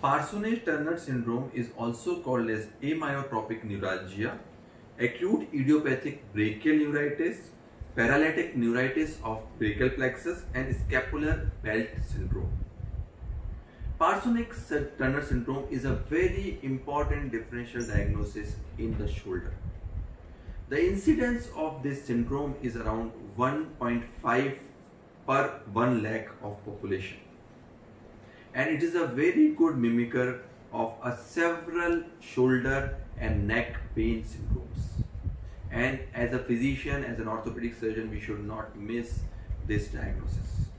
Parsonage-Turner syndrome is also called as amyotrophic neuralgia, acute idiopathic brachial neuritis, paralytic neuritis of brachial plexus, and scapular belt syndrome. Parsonage-Turner syndrome is a very important differential diagnosis in the shoulder. The incidence of this syndrome is around 1.5 per 1 lakh of population. And it is a very good mimicker of several shoulder and neck pain syndromes. And as a physician, as an orthopedic surgeon, we should not miss this diagnosis.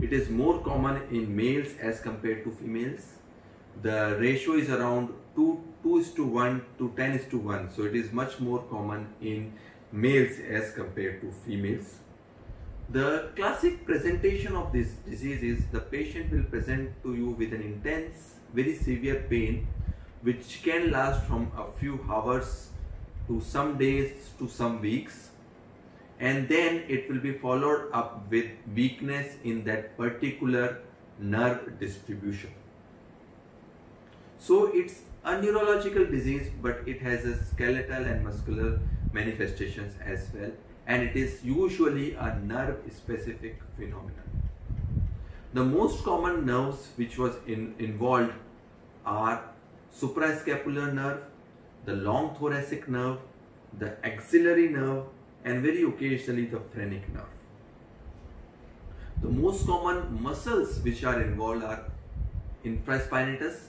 It is more common in males as compared to females. The ratio is around 2:1 to 10:1. So it is much more common in males as compared to females. The classic presentation of this disease is the patient will present to you with an intense, very severe pain which can last from a few hours to some days to some weeks, and then it will be followed up with weakness in that particular nerve distribution. So it's a neurological disease, but it has a skeletal and muscular manifestations as well. And it is usually a nerve-specific phenomenon. The most common nerves which was involved are suprascapular nerve, the long thoracic nerve, the axillary nerve, and very occasionally the phrenic nerve. The most common muscles which are involved are infraspinatus,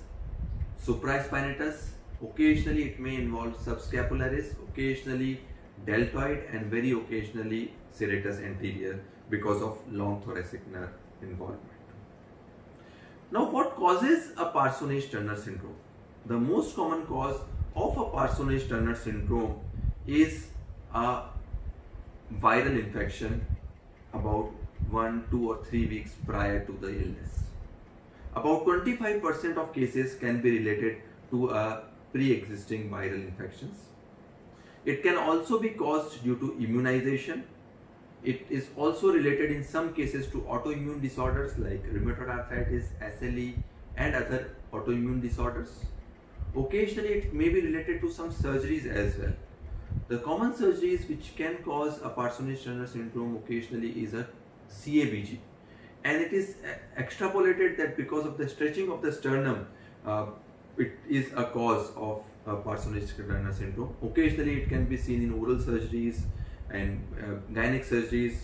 supraspinatus, occasionally it may involve subscapularis, occasionally deltoid, and very occasionally serratus anterior because of long thoracic nerve involvement. Now, what causes a Parsonage-Turner syndrome? The most common cause of a Parsonage-Turner syndrome is a viral infection about 1, 2 or 3 weeks prior to the illness. About 25% of cases can be related to a pre-existing viral infections. It can also be caused due to immunization. It is also related in some cases to autoimmune disorders like rheumatoid arthritis, SLE, and other autoimmune disorders. Occasionally, it may be related to some surgeries as well. The common surgeries which can cause a Parsonage-Turner syndrome occasionally is a CABG. And it is extrapolated that because of the stretching of the sternum, it is a cause of Parsonage-Turner syndrome. Occasionally it can be seen in oral surgeries and gynec surgeries,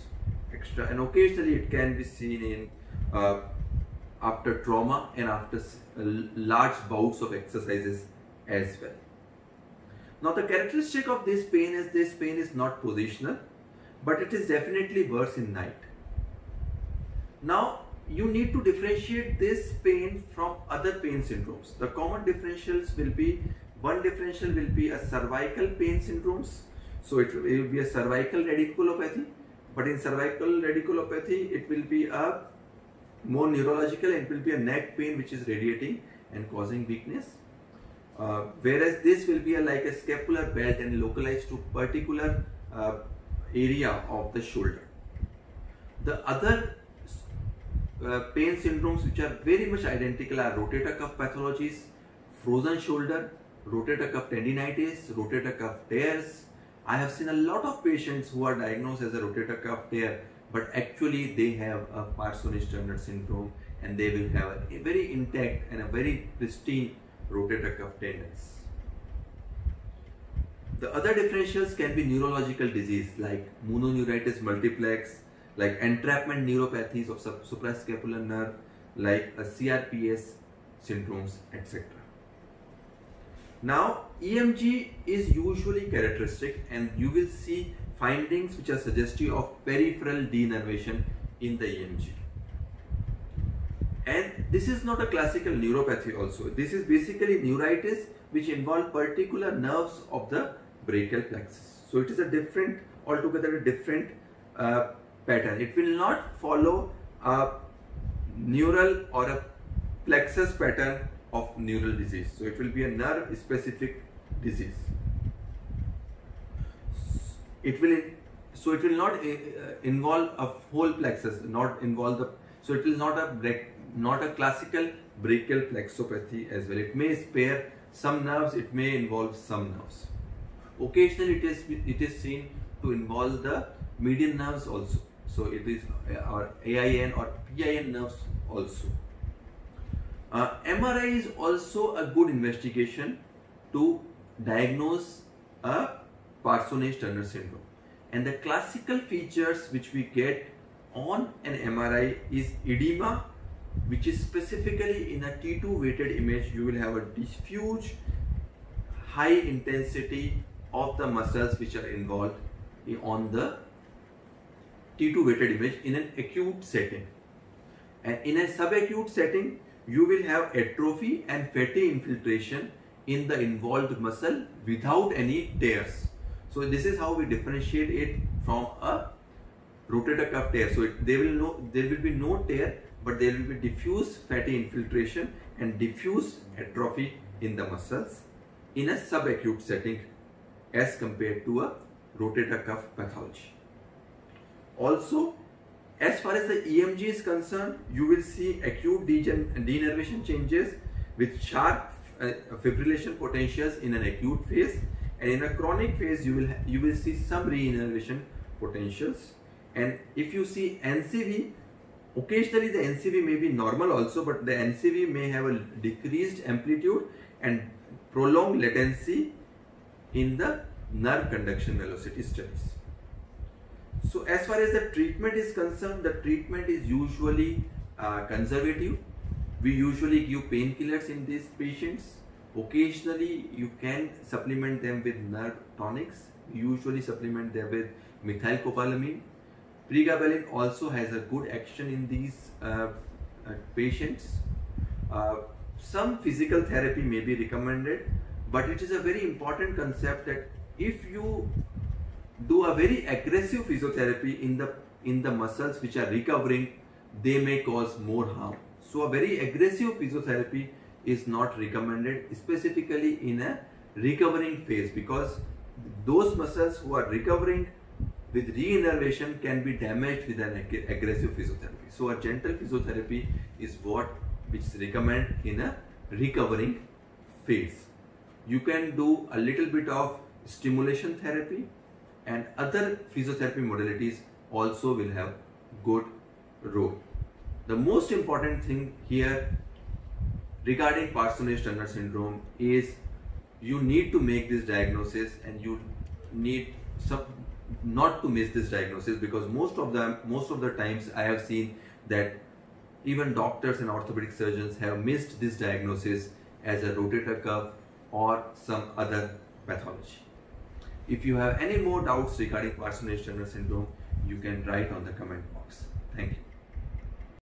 and occasionally it can be seen in after trauma and after large bouts of exercises as well. Now, the characteristic of this pain is not positional, but it is definitely worse in night. Now, you need to differentiate this pain from other pain syndromes. The common differentials will be, one differential will be a cervical pain syndromes. So it will be a cervical radiculopathy, but in cervical radiculopathy, it will be a more neurological and it will be a neck pain which is radiating and causing weakness. Whereas this will be a scapular belt and localized to particular area of the shoulder. The other pain syndromes which are very much identical are rotator cuff pathologies, frozen shoulder, rotator cuff tendinitis, rotator cuff tears. I have seen a lot of patients who are diagnosed as a rotator cuff tear, but actually they have a Parsonage-Turner syndrome and they will have a very intact and a very pristine rotator cuff tendons. The other differentials can be neurological disease like mononeuritis multiplex, like entrapment neuropathies of suprascapular nerve, like a CRPS syndromes, etc. Now, EMG is usually characteristic, and you will see findings which are suggestive of peripheral denervation in the EMG. And this is not a classical neuropathy also. This is basically neuritis which involve particular nerves of the brachial plexus. So it is a different, altogether a different pattern. It will not follow a neural or a plexus pattern of neural disease. So it will be a nerve specific disease. So it will not involve a whole plexus, not involve the, so it will not a not a classical brachial plexopathy as well. It may spare some nerves, it may involve some nerves. Occasionally it is seen to involve the median nerves also. So it is our AIN or PIN nerves also. MRI is also a good investigation to diagnose a Parsonage-Turner syndrome. And the classical features which we get on an MRI is edema, which is specifically in a T2 weighted image. You will have a diffuse high intensity of the muscles which are involved on the T2 weighted image in an acute setting. And in a subacute setting, you will have atrophy and fatty infiltration in the involved muscle without any tears. So this is how we differentiate it from a rotator cuff tear. So there will be no tear, but there will be diffuse fatty infiltration and diffuse atrophy in the muscles in a subacute setting as compared to a rotator cuff pathology. Also, as far as the EMG is concerned, you will see acute denervation changes with sharp fibrillation potentials in an acute phase, and in a chronic phase you will see some re-innervation potentials. And if you see NCV, occasionally the NCV may be normal also, but the NCV may have a decreased amplitude and prolonged latency in the nerve conduction velocity studies. So as far as the treatment is concerned, the treatment is usually conservative. We usually give painkillers in these patients. Occasionally you can supplement them with nerve tonics. We usually supplement them with methylcobalamin. Pregabalin also has a good action in these patients. Some physical therapy may be recommended, but it is a very important concept that if you do a very aggressive physiotherapy in the muscles which are recovering, they may cause more harm. So a very aggressive physiotherapy is not recommended, specifically in a recovering phase, because those muscles who are recovering with re-innervation can be damaged with an aggressive physiotherapy. So a gentle physiotherapy is which is recommended in a recovering phase. You can do a little bit of stimulation therapy, and other physiotherapy modalities also will have good role. The most important thing here regarding Parsonage-Turner syndrome is you need to make this diagnosis, and you need not to miss this diagnosis, because most of the times I have seen that even doctors and orthopedic surgeons have missed this diagnosis as a rotator cuff or some other pathology. If you have any more doubts regarding Parsonage-Turner syndrome, you can write on the comment box. Thank you.